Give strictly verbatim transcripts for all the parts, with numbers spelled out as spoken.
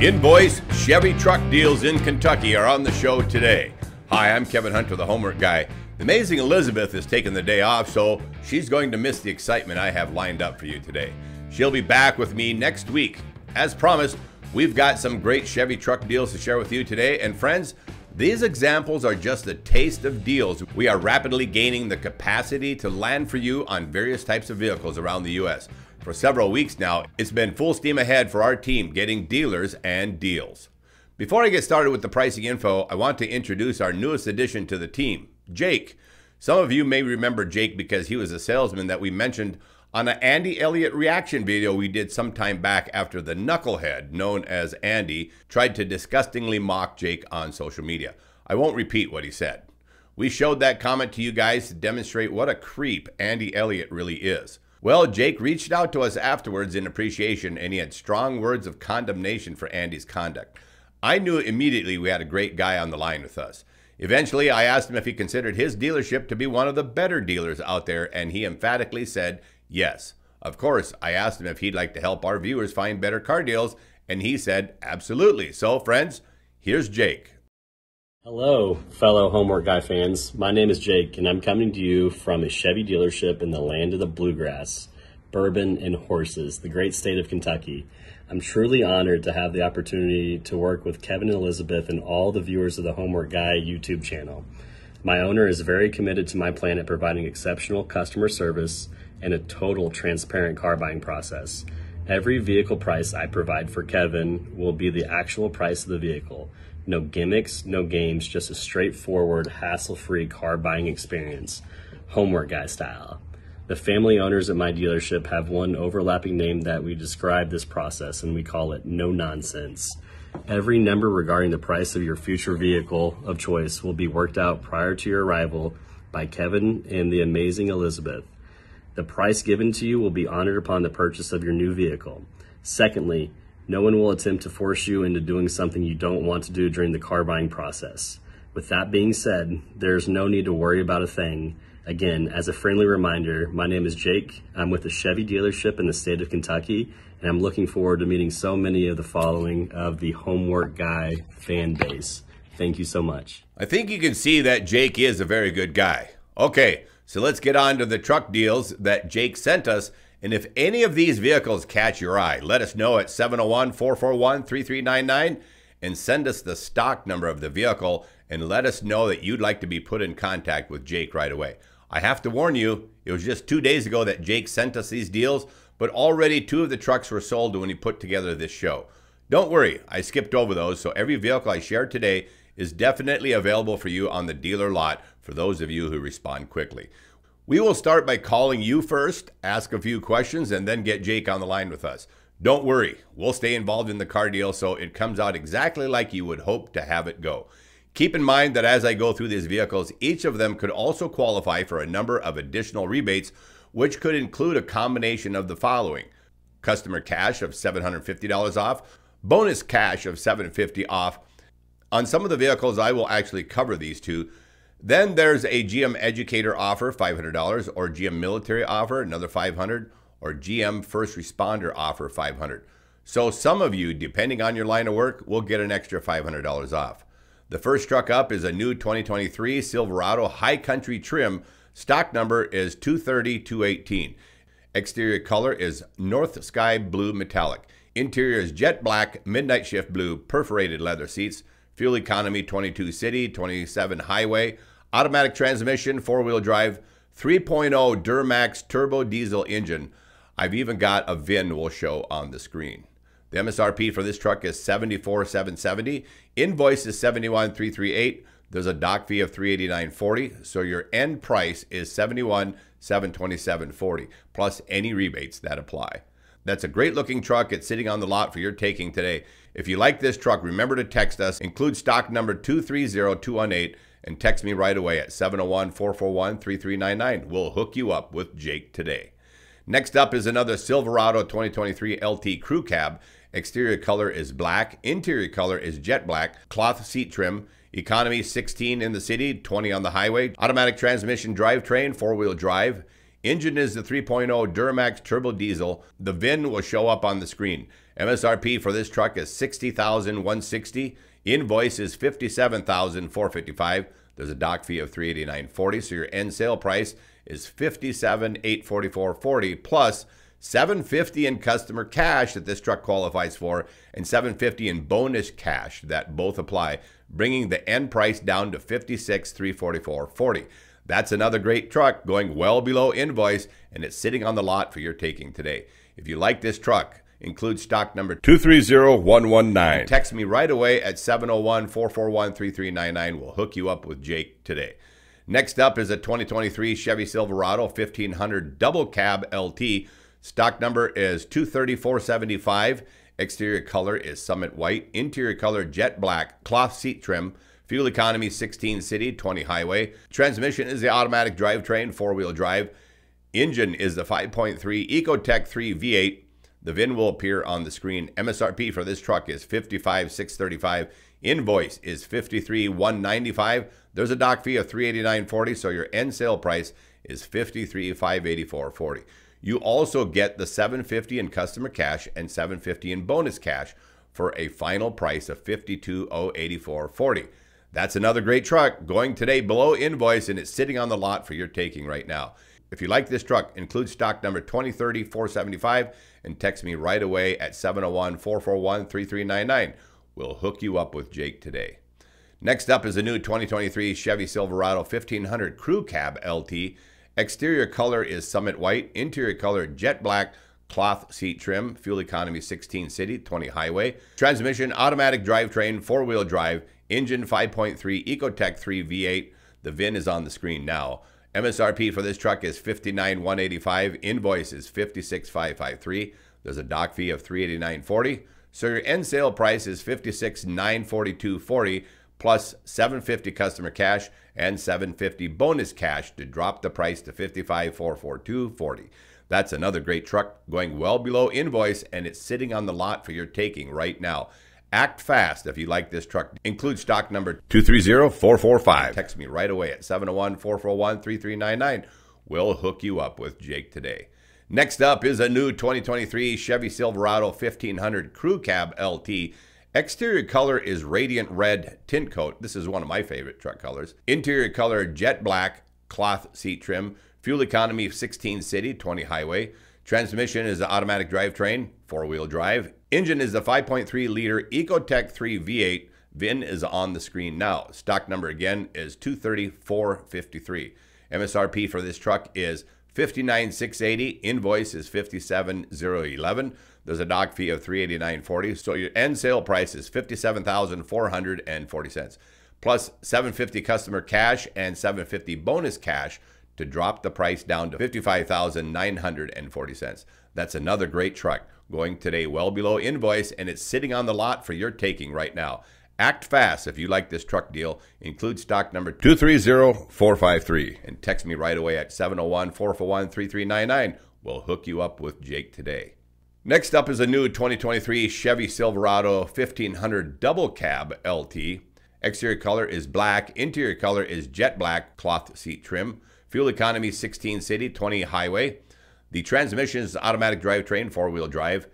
Invoice Chevy truck deals in Kentucky are on the show today. Hi, I'm Kevin Hunter, the Homework Guy. The amazing Elizabeth is taking the day off, so she's going to miss the excitement I have lined up for you today. She'll be back with me next week. As promised, we've got some great Chevy truck deals to share with you today, and friends, these examples are just a taste of deals. We are rapidly gaining the capacity to land for you on various types of vehicles around the U S. For several weeks now, it's been full steam ahead for our team getting dealers and deals. Before I get started with the pricing info, I want to introduce our newest addition to the team, Jake. Some of you may remember Jake because he was a salesman that we mentioned on an Andy Elliott reaction video we did some time back after the knucklehead known as Andy tried to disgustingly mock Jake on social media. I won't repeat what he said. We showed that comment to you guys to demonstrate what a creep Andy Elliott really is. Well, Jake reached out to us afterwards in appreciation, and he had strong words of condemnation for Andy's conduct. I knew immediately we had a great guy on the line with us. Eventually, I asked him if he considered his dealership to be one of the better dealers out there, and he emphatically said, yes. Of course, I asked him if he'd like to help our viewers find better car deals, and he said, absolutely. So, friends, here's Jake. Hello, fellow Homework Guy fans. My name is Jake, and I'm coming to you from a Chevy dealership in the land of the bluegrass, bourbon, and horses, the great state of Kentucky. I'm truly honored to have the opportunity to work with Kevin and Elizabeth and all the viewers of the Homework Guy YouTube channel. My owner is very committed to my plan at providing exceptional customer service and a total transparent car buying process. Every vehicle price I provide for Kevin will be the actual price of the vehicle. No gimmicks, no games, just a straightforward, hassle-free car buying experience, Homework Guy style. The family owners at my dealership have one overlapping name that we describe this process, and we call it no nonsense. Every number regarding the price of your future vehicle of choice will be worked out prior to your arrival by Kevin and the amazing Elizabeth. The price given to you will be honored upon the purchase of your new vehicle. Secondly, no one will attempt to force you into doing something you don't want to do during the car buying process. With that being said, there's no need to worry about a thing. Again, as a friendly reminder, my name is Jake. I'm with the Chevy dealership in the state of Kentucky, and I'm looking forward to meeting so many of the following of the Homework Guy fan base. Thank you so much. I think you can see that Jake is a very good guy. Okay, so let's get on to the truck deals that Jake sent us. And if any of these vehicles catch your eye, let us know at seven oh one, four four one, three three nine nine and send us the stock number of the vehicle and let us know that you'd like to be put in contact with Jake right away. I have to warn you, it was just two days ago that Jake sent us these deals, but already two of the trucks were sold when he put together this show. Don't worry, I skipped over those, so every vehicle I shared today is definitely available for you on the dealer lot for those of you who respond quickly. We will start by calling you first, ask a few questions, and then get Jake on the line with us. Don't worry, we'll stay involved in the car deal so it comes out exactly like you would hope to have it go. Keep in mind that as I go through these vehicles, each of them could also qualify for a number of additional rebates, which could include a combination of the following: customer cash of seven hundred fifty dollars off, bonus cash of seven hundred fifty dollars off. On some of the vehicles, I will actually cover these two. Then there's a G M educator offer, five hundred dollars, or G M military offer, another five hundred dollars, or G M first responder offer, five hundred dollars. So some of you, depending on your line of work, will get an extra five hundred dollars off. The first truck up is a new twenty twenty-three Silverado High Country trim. Stock number is two thirty, two eighteen. Exterior color is North Sky Blue Metallic. Interior is jet black, midnight shift blue, perforated leather seats. Fuel economy, twenty-two city, twenty-seven highway. Automatic transmission, four-wheel drive, three point oh Duramax turbo diesel engine. I've even got a V I N we'll show on the screen. The M S R P for this truck is seventy-four thousand seven hundred seventy dollars. Invoice is seventy-one thousand three hundred thirty-eight dollars. There's a dock fee of three hundred eighty-nine dollars and forty cents. So your end price is seventy-one thousand seven hundred twenty-seven dollars and forty cents, plus any rebates that apply. That's a great looking truck. It's sitting on the lot for your taking today. If you like this truck, remember to text us. Include stock number two three zero, two one eight and text me right away at seven oh one, four four one, three three nine nine. We'll hook you up with Jake today. Next up is another Silverado twenty twenty-three L T Crew Cab. Exterior color is black. Interior color is jet black. Cloth seat trim. Economy sixteen in the city, twenty on the highway. Automatic transmission drivetrain, four-wheel drive. Engine is the three point oh Duramax turbo diesel. The V I N will show up on the screen. M S R P for this truck is sixty thousand one hundred sixty dollars. Invoice is fifty-seven thousand four hundred fifty-five dollars. There's a dock fee of three hundred eighty-nine dollars and forty cents, so your end sale price is fifty-seven thousand eight hundred forty-four dollars plus seven hundred fifty dollars in customer cash that this truck qualifies for, and seven hundred fifty dollars in bonus cash that both apply, bringing the end price down to fifty-six thousand three hundred forty-four dollars and forty cents. That's another great truck going well below invoice, and it's sitting on the lot for your taking today. If you like this truck, include stock number two three zero one one nine. Text me right away at seven oh one, four four one, three three nine nine. We'll hook you up with Jake today. Next up is a twenty twenty-three Chevy Silverado fifteen hundred double cab L T. Stock number is two thirty-four seventy-five. Exterior color is Summit White. Interior color jet black. Cloth seat trim. Fuel economy sixteen city, twenty highway. Transmission is the automatic drivetrain, four-wheel drive. Engine is the five point three EcoTec three V eight. The V I N will appear on the screen. M S R P for this truck is fifty-five thousand six hundred thirty-five dollars. Invoice is fifty-three thousand one hundred ninety-five dollars. There's a dock fee of three hundred eighty-nine dollars and forty cents, so your end sale price is fifty-three thousand five hundred eighty-four dollars and forty cents. You also get the seven hundred fifty dollars in customer cash and seven hundred fifty dollars in bonus cash for a final price of fifty-two thousand eighty-four dollars and forty cents. That's another great truck going today below invoice, and it's sitting on the lot for your taking right now. If you like this truck, include stock number two oh three oh four seven five and text me right away at seven oh one, four four one, three three nine nine. We'll hook you up with Jake today. Next up is a new twenty twenty-three Chevy Silverado fifteen hundred Crew Cab L T. Exterior color is Summit White. Interior color jet black. Cloth seat trim. Fuel economy sixteen city, twenty highway. Transmission automatic drivetrain, four-wheel drive. Engine five point three EcoTec three V eight. The V I N is on the screen now. M S R P for this truck is fifty-nine thousand one hundred eighty-five dollars. Invoice is fifty-six thousand five hundred fifty-three dollars. There's a dock fee of three hundred eighty-nine dollars and forty cents. So your end sale price is fifty-six thousand nine hundred forty-two dollars and forty cents plus seven hundred fifty dollars customer cash and seven hundred fifty dollars bonus cash to drop the price to fifty-five thousand four hundred forty-two dollars and forty cents. That's another great truck going well below invoice, and it's sitting on the lot for your taking right now. Act fast if you like this truck. Include stock number two three zero four four five. Text me right away at seven oh one, four four one, three three nine nine. We'll hook you up with Jake today. Next up is a new twenty twenty-three Chevy Silverado fifteen hundred Crew Cab L T. Exterior color is radiant red tint coat. This is one of my favorite truck colors. Interior color jet black, cloth seat trim. Fuel economy sixteen city, twenty highway. Transmission is the automatic drivetrain, four-wheel drive. Engine is the five point three liter EcoTec three V eight. V I N is on the screen now. Stock number again is two thirty-four fifty-three. M S R P for this truck is fifty-nine thousand six hundred eighty dollars. Invoice is fifty-seven thousand eleven dollars. There's a dock fee of three hundred eighty-nine dollars and forty cents. So your end sale price is fifty-seven thousand four hundred forty dollars plus seven hundred fifty dollars customer cash and seven hundred fifty dollars bonus cash to drop the price down to fifty-five thousand nine hundred forty dollars. That's another great truck going today well below invoice, and it's sitting on the lot for your taking right now. Act fast if you like this truck deal. Include stock number two three zero four five three and text me right away at seven oh one, four four one, three three nine nine. We'll hook you up with Jake today. Next up is a new twenty twenty-three Chevy Silverado fifteen hundred Double Cab L T. Exterior color is black. Interior color is jet black, cloth seat trim. Fuel economy sixteen city, twenty highway. The transmission is automatic drivetrain, four-wheel drive.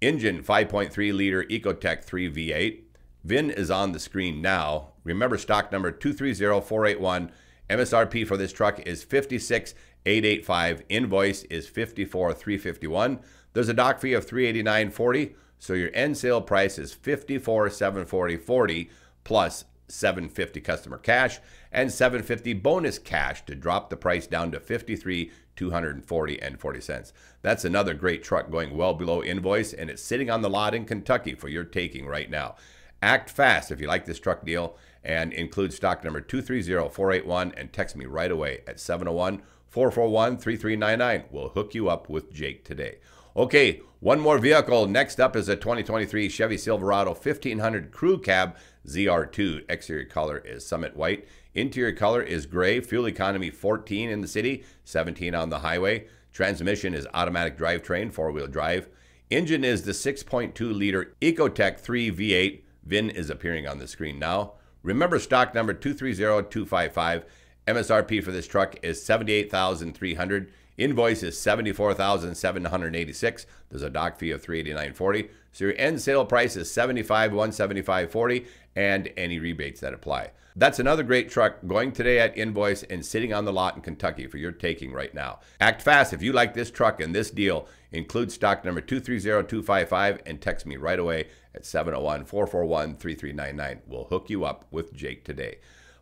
Engine five point three liter EcoTec three V eight. V I N is on the screen now. Remember stock number two three zero four eight one. M S R P for this truck is fifty-six thousand eight hundred eighty-five dollars. Invoice is fifty-four thousand three hundred fifty-one dollars. There's a dock fee of three hundred eighty-nine dollars and forty cents, so your end sale price is fifty-four thousand seven hundred forty dollars and forty cents plus seven hundred fifty dollars customer cash and seven hundred fifty dollars bonus cash to drop the price down to fifty-three thousand two hundred forty dollars and forty cents. That's another great truck going well below invoice, and it's sitting on the lot in Kentucky for your taking right now. Act fast if you like this truck deal, and include stock number two three zero four eight one and text me right away at seven oh one, four four one, three three nine nine. We'll hook you up with Jake today. Okay, one more vehicle. Next up is a twenty twenty-three Chevy Silverado fifteen hundred Crew Cab Z R two. Exterior color is Summit White. Interior color is gray. Fuel economy fourteen in the city, seventeen on the highway. Transmission is automatic drivetrain, four-wheel drive. Engine is the six point two liter EcoTec three V eight. V I N is appearing on the screen now. Remember stock number two three zero two five five. M S R P for this truck is seventy-eight thousand three hundred dollars. Invoice is seventy-four thousand seven hundred eighty-six dollars. There's a dock fee of three hundred eighty-nine dollars and forty cents. So your end sale price is seventy-five thousand one hundred seventy-five dollars and forty cents and any rebates that apply. That's another great truck going today at Invoice and sitting on the lot in Kentucky for your taking right now. Act fast if you like this truck and this deal. Include stock number two three zero two five five and text me right away at seven oh one, four four one, three three nine nine. We'll hook you up with Jake today.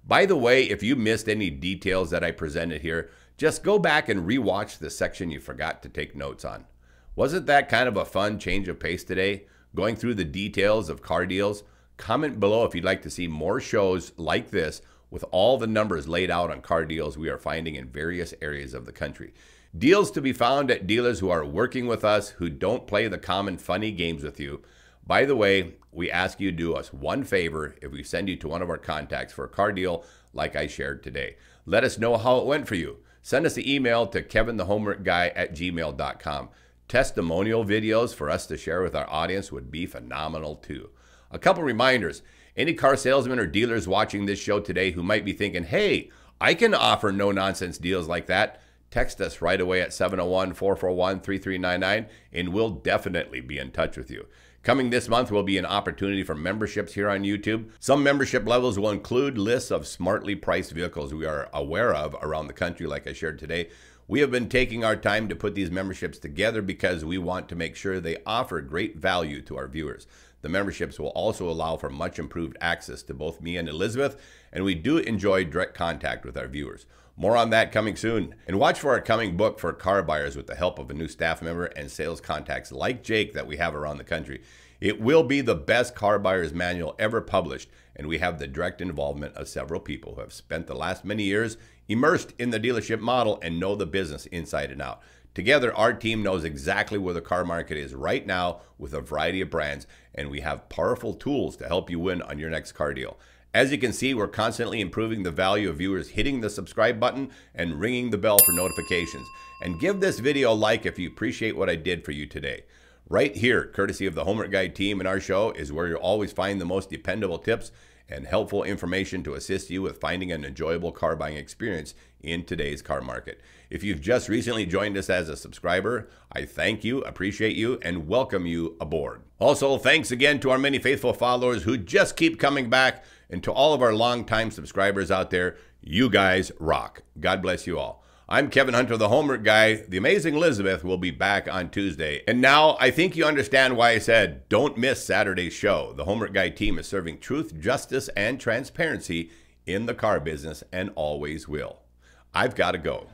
By the way, if you missed any details that I presented here, just go back and rewatch the section you forgot to take notes on. Wasn't that kind of a fun change of pace today? Going through the details of car deals? Comment below if you'd like to see more shows like this with all the numbers laid out on car deals we are finding in various areas of the country. Deals to be found at dealers who are working with us, who don't play the common funny games with you. By the way, we ask you to do us one favor if we send you to one of our contacts for a car deal like I shared today. Let us know how it went for you. Send us an email to kevin the homework guy at gmail dot com. Testimonial videos for us to share with our audience would be phenomenal too. A couple reminders. Any car salesmen or dealers watching this show today who might be thinking, hey, I can offer no-nonsense deals like that, text us right away at seven oh one, four four one, three three nine nine and we'll definitely be in touch with you. Coming this month will be an opportunity for memberships here on YouTube. Some membership levels will include lists of smartly priced vehicles we are aware of around the country, like I shared today. We have been taking our time to put these memberships together because we want to make sure they offer great value to our viewers. The memberships will also allow for much improved access to both me and Elizabeth, and we do enjoy direct contact with our viewers. More on that coming soon. And watch for our coming book for car buyers with the help of a new staff member and sales contacts like Jake that we have around the country. It will be the best car buyer's manual ever published, and we have the direct involvement of several people who have spent the last many years immersed in the dealership model and know the business inside and out. Together, our team knows exactly where the car market is right now with a variety of brands, and we have powerful tools to help you win on your next car deal. As you can see, we're constantly improving the value of viewers hitting the subscribe button and ringing the bell for notifications. And give this video a like if you appreciate what I did for you today. Right here, courtesy of the Homework Guy team and our show, is where you'll always find the most dependable tips and helpful information to assist you with finding an enjoyable car buying experience in today's car market. If you've just recently joined us as a subscriber, I thank you, appreciate you, and welcome you aboard. Also, thanks again to our many faithful followers who just keep coming back. And to all of our longtime subscribers out there, you guys rock. God bless you all. I'm Kevin Hunter, the Homework Guy. The amazing Elizabeth will be back on Tuesday. And now I think you understand why I said don't miss Saturday's show. The Homework Guy team is serving truth, justice, and transparency in the car business and always will. I've got to go.